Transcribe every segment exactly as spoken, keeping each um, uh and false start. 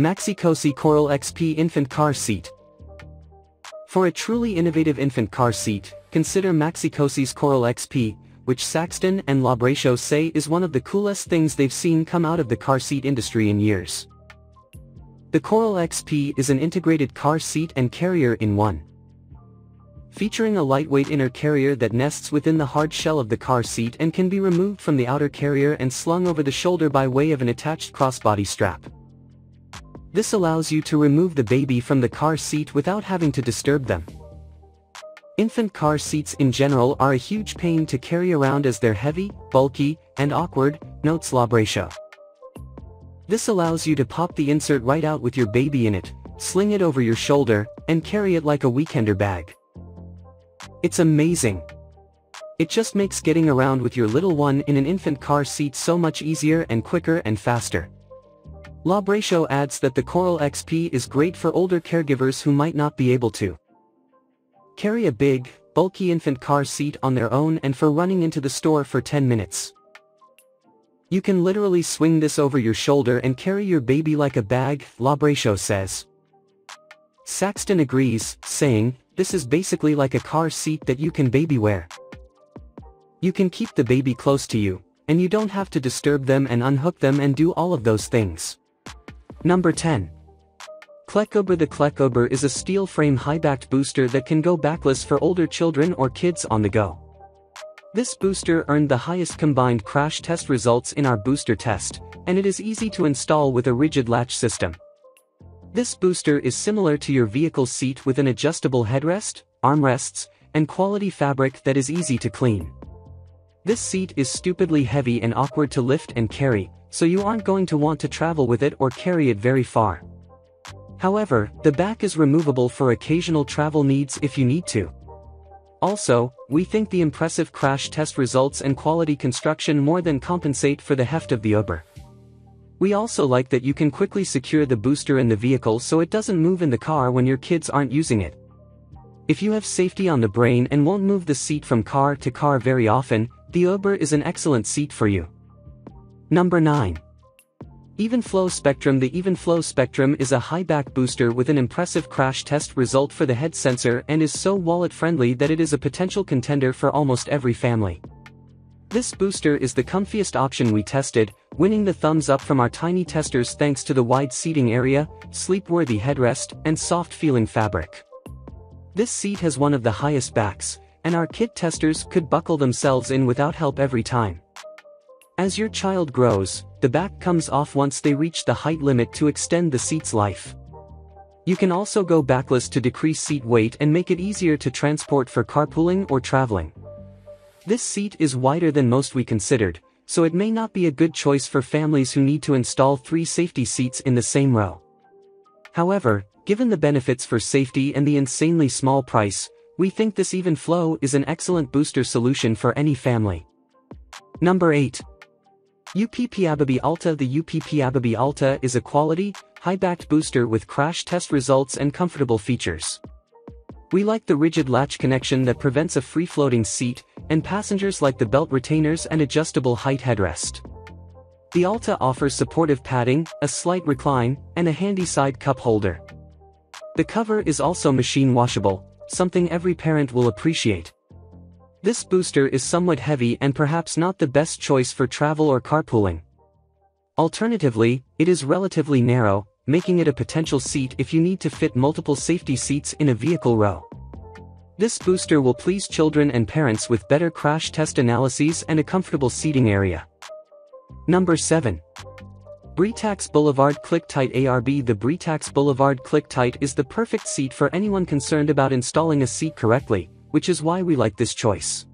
Maxi-Cosi Coral X P Infant Car Seat. For a truly innovative infant car seat, consider Maxi-Cosi's Coral X P, which Saxton and Lubrascio say is one of the coolest things they've seen come out of the car seat industry in years. The Coral X P is an integrated car seat and carrier in one. Featuring a lightweight inner carrier that nests within the hard shell of the car seat and can be removed from the outer carrier and slung over the shoulder by way of an attached crossbody strap. This allows you to remove the baby from the car seat without having to disturb them. Infant car seats in general are a huge pain to carry around as they're heavy, bulky, and awkward, notes Lubrascio. This allows you to pop the insert right out with your baby in it, sling it over your shoulder, and carry it like a weekender bag. It's amazing. It just makes getting around with your little one in an infant car seat so much easier and quicker and faster. Lubrascio adds that the Coral X P is great for older caregivers who might not be able to carry a big, bulky infant car seat on their own and for running into the store for ten minutes. You can literally swing this over your shoulder and carry your baby like a bag, Lubrascio says. Saxton agrees, saying, "This is basically like a car seat that you can baby wear. You can keep the baby close to you, and you don't have to disturb them and unhook them and do all of those things." Number ten. Clek. The Clek is a steel frame high-backed booster that can go backless for older children or kids on the go. This booster earned the highest combined crash test results in our booster test, and it is easy to install with a rigid latch system. This booster is similar to your vehicle seat with an adjustable headrest, armrests, and quality fabric that is easy to clean. This seat is stupidly heavy and awkward to lift and carry, so you aren't going to want to travel with it or carry it very far. However, the back is removable for occasional travel needs if you need to. Also, we think the impressive crash test results and quality construction more than compensate for the heft of the Uber. We also like that you can quickly secure the booster in the vehicle so it doesn't move in the car when your kids aren't using it. If you have safety on the brain and won't move the seat from car to car very often, the Uber is an excellent seat for you. Number nine. Evenflo Spectrum. The Evenflo Spectrum is a high-back booster with an impressive crash test result for the head sensor and is so wallet-friendly that it is a potential contender for almost every family. This booster is the comfiest option we tested, winning the thumbs up from our tiny testers thanks to the wide seating area, sleep-worthy headrest, and soft-feeling fabric. This seat has one of the highest backs, and our kid testers could buckle themselves in without help every time. As your child grows, the back comes off once they reach the height limit to extend the seat's life. You can also go backless to decrease seat weight and make it easier to transport for carpooling or traveling. This seat is wider than most we considered, so it may not be a good choice for families who need to install three safety seats in the same row. However, given the benefits for safety and the insanely small price, we think this Evenflo is an excellent booster solution for any family. Number eight. UPPAbaby Alta. The UPPAbaby Alta is a quality, high-backed booster with crash test results and comfortable features. We like the rigid latch connection that prevents a free-floating seat, and passengers like the belt retainers and adjustable height headrest. The Alta offers supportive padding, a slight recline, and a handy side cup holder. The cover is also machine washable, something every parent will appreciate. This booster is somewhat heavy and perhaps not the best choice for travel or carpooling. Alternatively, it is relatively narrow, making it a potential seat if you need to fit multiple safety seats in a vehicle row. This booster will please children and parents with better crash test analyses and a comfortable seating area. Number seven. Britax Boulevard ClickTight A R B. The Britax Boulevard ClickTight is the perfect seat for anyone concerned about installing a seat correctly, which is why we like this choice.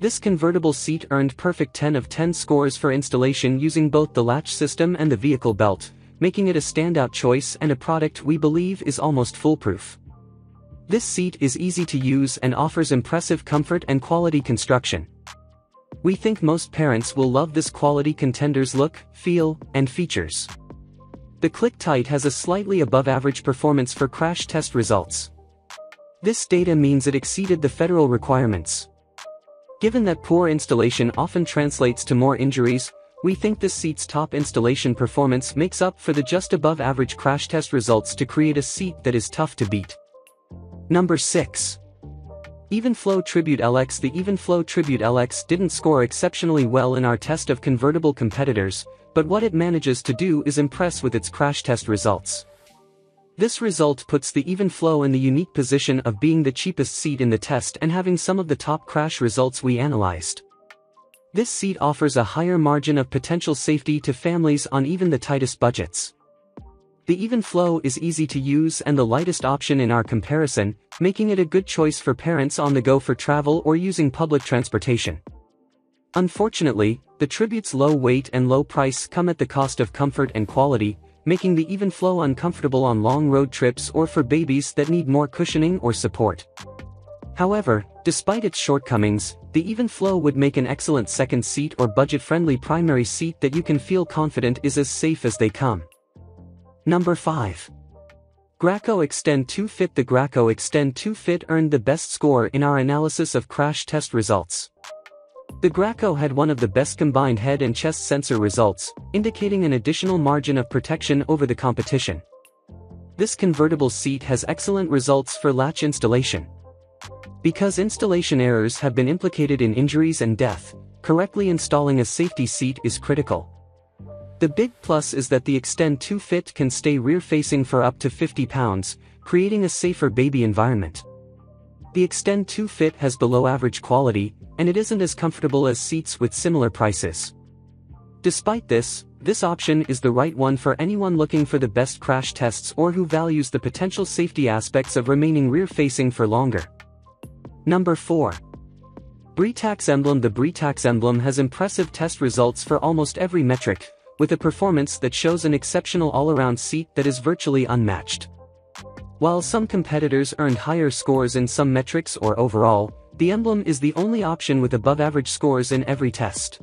This convertible seat earned perfect ten of ten scores for installation using both the latch system and the vehicle belt, making it a standout choice and a product we believe is almost foolproof. This seat is easy to use and offers impressive comfort and quality construction. We think most parents will love this quality contender's look, feel, and features. The ClickTight has a slightly above-average performance for crash test results. This data means it exceeded the federal requirements. Given that poor installation often translates to more injuries, we think this seat's top installation performance makes up for the just above-average crash test results to create a seat that is tough to beat. Number six. Evenflo Tribute L X. The Evenflo Tribute L X didn't score exceptionally well in our test of convertible competitors, but what it manages to do is impress with its crash test results. This result puts the Evenflo in the unique position of being the cheapest seat in the test and having some of the top crash results we analyzed. This seat offers a higher margin of potential safety to families on even the tightest budgets. The Evenflo is easy to use and the lightest option in our comparison, making it a good choice for parents on the go for travel or using public transportation. Unfortunately, the Tribute's low weight and low price come at the cost of comfort and quality, making the Evenflo uncomfortable on long road trips or for babies that need more cushioning or support. However, despite its shortcomings, the Evenflo would make an excellent second seat or budget-friendly primary seat that you can feel confident is as safe as they come. Number five. Graco Extend two Fit. The Graco Extend two Fit earned the best score in our analysis of crash test results. The Graco had one of the best combined head and chest sensor results, indicating an additional margin of protection over the competition. This convertible seat has excellent results for latch installation. Because installation errors have been implicated in injuries and death, correctly installing a safety seat is critical. The big plus is that the Extend two Fit can stay rear-facing for up to fifty pounds, creating a safer baby environment. The Extend two Fit has below-average quality, and it isn't as comfortable as seats with similar prices. Despite this, this option is the right one for anyone looking for the best crash tests or who values the potential safety aspects of remaining rear-facing for longer. Number four. Britax Emblem. The Britax Emblem has impressive test results for almost every metric, with a performance that shows an exceptional all-around seat that is virtually unmatched. While some competitors earned higher scores in some metrics or overall, the Emblem is the only option with above-average scores in every test.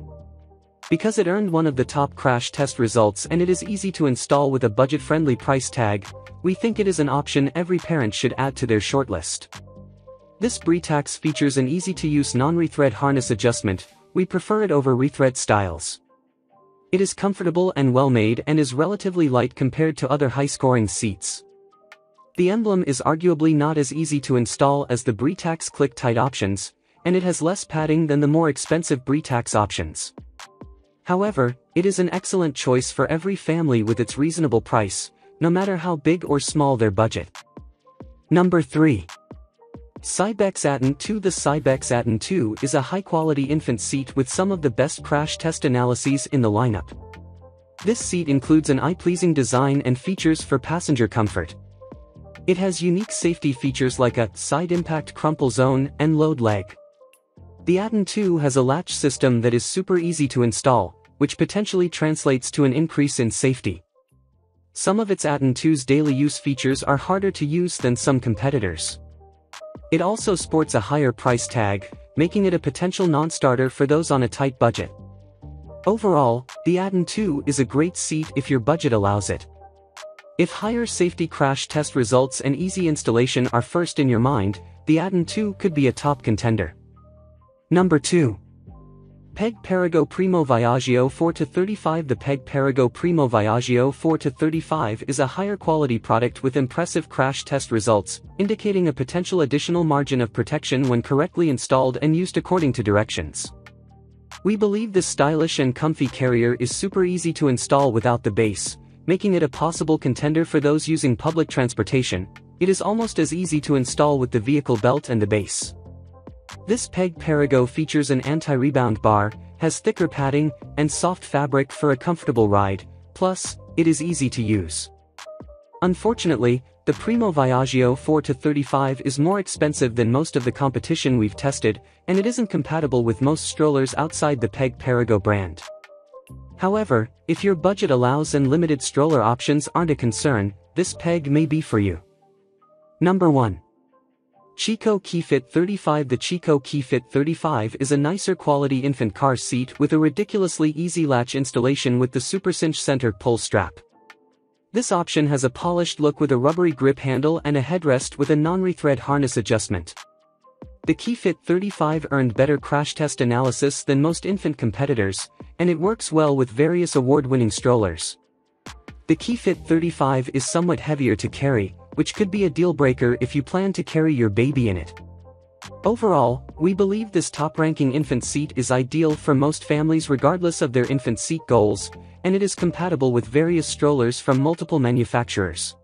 Because it earned one of the top crash test results and it is easy to install with a budget-friendly price tag, we think it is an option every parent should add to their shortlist. This Britax features an easy-to-use non-rethread harness adjustment. We prefer it over rethread styles. It is comfortable and well-made and is relatively light compared to other high-scoring seats. The Emblem is arguably not as easy to install as the Britax ClickTight options, and it has less padding than the more expensive Britax options. However, it is an excellent choice for every family with its reasonable price, no matter how big or small their budget. Number three. Cybex Aton two. The Cybex Aton two is a high-quality infant seat with some of the best crash test analyses in the lineup. This seat includes an eye-pleasing design and features for passenger comfort. It has unique safety features like a side impact crumple zone and load leg. The Aton two has a latch system that is super easy to install, which potentially translates to an increase in safety. Some of its Aton two's daily use features are harder to use than some competitors. It also sports a higher price tag, making it a potential non-starter for those on a tight budget. Overall, the Aton two is a great seat if your budget allows it. If higher safety crash test results and easy installation are first in your mind, the Aton two could be a top contender. Number two. Peg Perego Primo Viaggio four to thirty-five. The Peg Perego Primo Viaggio four to thirty-five is a higher quality product with impressive crash test results, indicating a potential additional margin of protection when correctly installed and used according to directions. We believe this stylish and comfy carrier is super easy to install without the base, making it a possible contender for those using public transportation. It is almost as easy to install with the vehicle belt and the base. This Peg Perego features an anti-rebound bar, has thicker padding, and soft fabric for a comfortable ride, plus, it is easy to use. Unfortunately, the Primo Viaggio four to thirty-five is more expensive than most of the competition we've tested, and it isn't compatible with most strollers outside the Peg Perego brand. However, if your budget allows and limited stroller options aren't a concern, this peg may be for you. Number one. Chicco KeyFit thirty-five. The Chicco KeyFit thirty-five is a nicer quality infant car seat with a ridiculously easy latch installation with the super cinch center pull strap. This option has a polished look with a rubbery grip handle and a headrest with a non-rethread harness adjustment. The KeyFit thirty-five earned better crash test analysis than most infant competitors, and it works well with various award-winning strollers. The KeyFit thirty-five is somewhat heavier to carry, which could be a deal-breaker if you plan to carry your baby in it. Overall, we believe this top-ranking infant seat is ideal for most families regardless of their infant seat goals, and it is compatible with various strollers from multiple manufacturers.